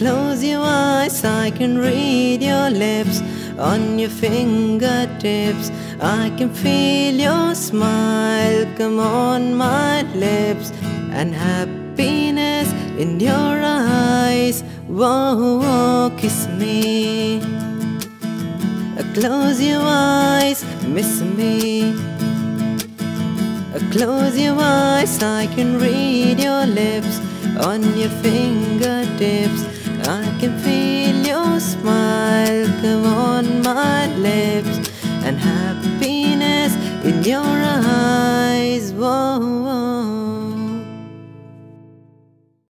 Close your eyes, I can read your lips. On your fingertips, I can feel your smile come on my lips, and happiness in your eyes. Whoa, whoa, kiss me. Close your eyes, miss me. Close your eyes, I can read your lips. On your fingertips, I can feel